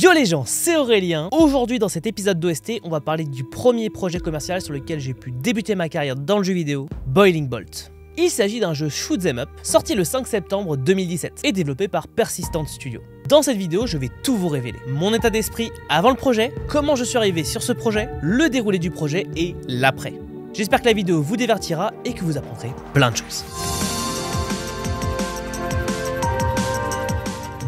Yo les gens, c'est Aurélien. Aujourd'hui dans cet épisode d'OST, on va parler du premier projet commercial sur lequel j'ai pu débuter ma carrière dans le jeu vidéo, Boiling Bolt. Il s'agit d'un jeu shoot'em up, sorti le 5 septembre 2017 et développé par Persistente Studio. Dans cette vidéo, je vais tout vous révéler. Mon état d'esprit avant le projet, comment je suis arrivé sur ce projet, le déroulé du projet et l'après. J'espère que la vidéo vous divertira et que vous apprendrez plein de choses.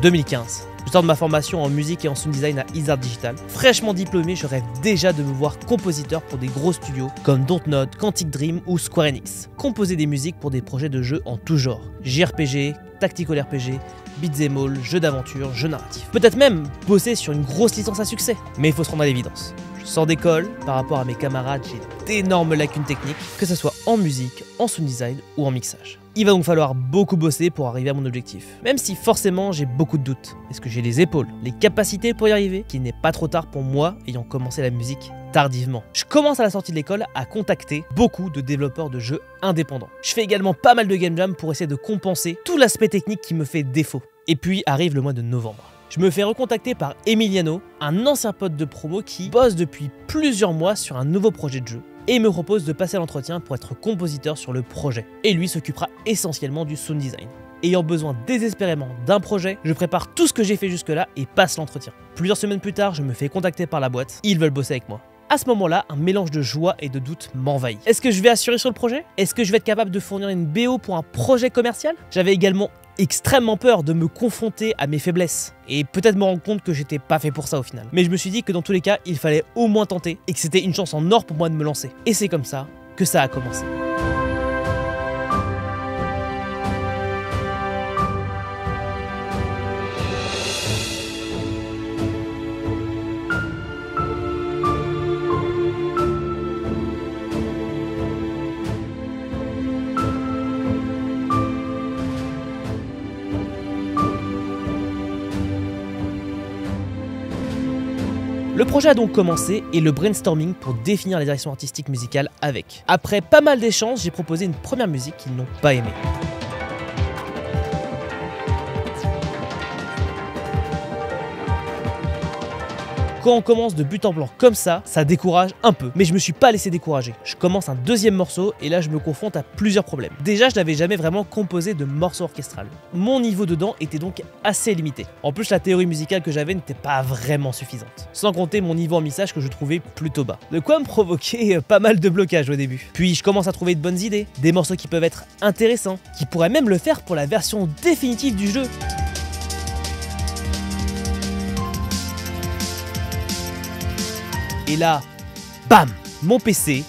2015. Je sors de ma formation en musique et en sound design à Izard Digital. Fraîchement diplômé, je rêve déjà de me voir compositeur pour des gros studios comme Dontnod, Quantic Dream ou Square Enix. Composer des musiques pour des projets de jeux en tout genre. JRPG, Tactical RPG, beat'em all, jeux d'aventure, jeux narratifs. Peut-être même bosser sur une grosse licence à succès. Mais il faut se rendre à l'évidence. Je sors d'école, par rapport à mes camarades, j'ai d'énormes lacunes techniques, que ce soit en musique, en sound design ou en mixage. Il va donc falloir beaucoup bosser pour arriver à mon objectif. Même si forcément j'ai beaucoup de doutes. Est-ce que j'ai les épaules, les capacités pour y arriver? Qu'il n'est pas trop tard pour moi ayant commencé la musique tardivement. Je commence à la sortie de l'école à contacter beaucoup de développeurs de jeux indépendants. Je fais également pas mal de game jam pour essayer de compenser tout l'aspect technique qui me fait défaut. Et puis arrive le mois de novembre. Je me fais recontacter par Emiliano, un ancien pote de promo qui bosse depuis plusieurs mois sur un nouveau projet de jeu et me propose de passer à l'entretien pour être compositeur sur le projet. Et lui s'occupera essentiellement du sound design. Ayant besoin désespérément d'un projet, je prépare tout ce que j'ai fait jusque-là et passe l'entretien. Plusieurs semaines plus tard, je me fais contacter par la boîte. Ils veulent bosser avec moi. À ce moment-là, un mélange de joie et de doute m'envahit. Est-ce que je vais assurer sur le projet? Est-ce que je vais être capable de fournir une BO pour un projet commercial? J'avais également extrêmement peur de me confronter à mes faiblesses et peut-être me rendre compte que j'étais pas fait pour ça au final. Mais je me suis dit que dans tous les cas, il fallait au moins tenter et que c'était une chance en or pour moi de me lancer. Et c'est comme ça que ça a commencé. Le projet a donc commencé et le brainstorming pour définir les directions artistiques musicales avec. Après pas mal d'échanges, j'ai proposé une première musique qu'ils n'ont pas aimée. Quand on commence de but en blanc comme ça, ça décourage un peu. Mais je me suis pas laissé décourager. Je commence un deuxième morceau et là je me confronte à plusieurs problèmes. Déjà, je n'avais jamais vraiment composé de morceau orchestral. Mon niveau dedans était donc assez limité. En plus, la théorie musicale que j'avais n'était pas vraiment suffisante. Sans compter mon niveau en mixage que je trouvais plutôt bas. De quoi me provoquer pas mal de blocages au début. Puis je commence à trouver de bonnes idées, des morceaux qui peuvent être intéressants, qui pourraient même le faire pour la version définitive du jeu. Et là, bam, mon PC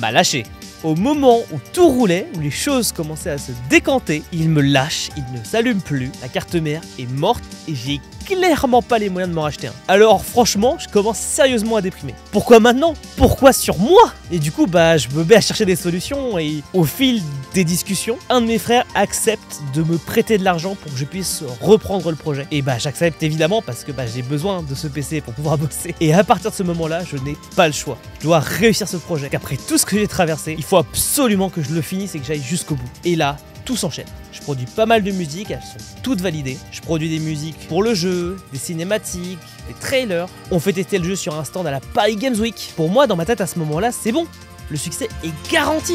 m'a lâché. Au moment où tout roulait, où les choses commençaient à se décanter, il me lâche, il ne s'allume plus, la carte mère est morte et j'ai clairement pas les moyens de m'en racheter un. Alors franchement, je commence sérieusement à déprimer. Pourquoi maintenant? Pourquoi sur moi? Et du coup, je me mets à chercher des solutions et au fil des discussions, un de mes frères accepte de me prêter de l'argent pour que je puisse reprendre le projet. Et j'accepte évidemment parce que j'ai besoin de ce PC pour pouvoir bosser. Et à partir de ce moment-là, je n'ai pas le choix. Je dois réussir ce projet. Après tout ce que j'ai traversé, il faut absolument que je le finisse et que j'aille jusqu'au bout. Et là, tout s'enchaîne. Je produis pas mal de musiques, elles sont toutes validées. Je produis des musiques pour le jeu, des cinématiques, des trailers. On fait tester le jeu sur un stand à la Paris Games Week. Pour moi, dans ma tête à ce moment-là, c'est bon. Le succès est garanti.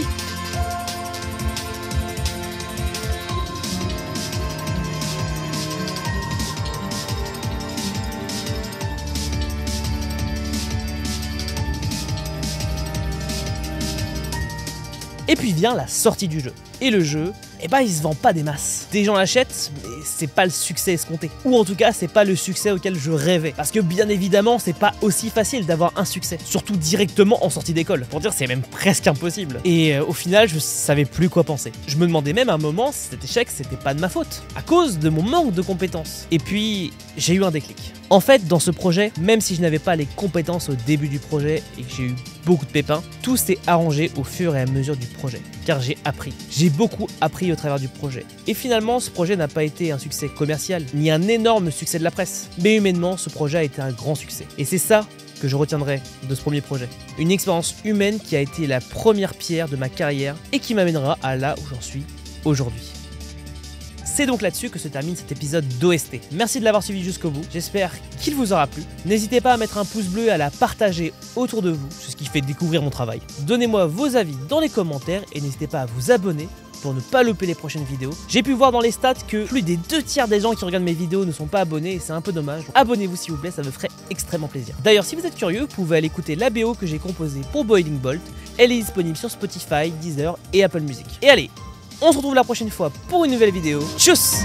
Et puis vient la sortie du jeu. Et le jeu, il se vend pas des masses. Des gens l'achètent, mais c'est pas le succès escompté. Ou en tout cas, c'est pas le succès auquel je rêvais. Parce que bien évidemment, c'est pas aussi facile d'avoir un succès. Surtout directement en sortie d'école. Pour dire, c'est même presque impossible. Et au final, je savais plus quoi penser. Je me demandais même à un moment si cet échec, c'était pas de ma faute. À cause de mon manque de compétences. Et puis, j'ai eu un déclic. En fait, dans ce projet, même si je n'avais pas les compétences au début du projet et que j'ai eu beaucoup de pépins, tout s'est arrangé au fur et à mesure du projet. Car j'ai appris. J'ai beaucoup appris au travers du projet. Et finalement, ce projet n'a pas été un succès commercial, ni un énorme succès de la presse. Mais humainement, ce projet a été un grand succès. Et c'est ça que je retiendrai de ce premier projet. Une expérience humaine qui a été la première pierre de ma carrière et qui m'amènera à là où j'en suis aujourd'hui. C'est donc là-dessus que se termine cet épisode d'OST. Merci de l'avoir suivi jusqu'au bout, j'espère qu'il vous aura plu. N'hésitez pas à mettre un pouce bleu et à la partager autour de vous, c'est ce qui fait découvrir mon travail. Donnez-moi vos avis dans les commentaires et n'hésitez pas à vous abonner pour ne pas louper les prochaines vidéos. J'ai pu voir dans les stats que plus des 2/3 des gens qui regardent mes vidéos ne sont pas abonnés et c'est un peu dommage. Abonnez-vous s'il vous plaît, ça me ferait extrêmement plaisir. D'ailleurs, si vous êtes curieux, vous pouvez aller écouter la BO que j'ai composée pour Boiling Bolt. Elle est disponible sur Spotify, Deezer et Apple Music. Et allez, on se retrouve la prochaine fois pour une nouvelle vidéo. Tchuss!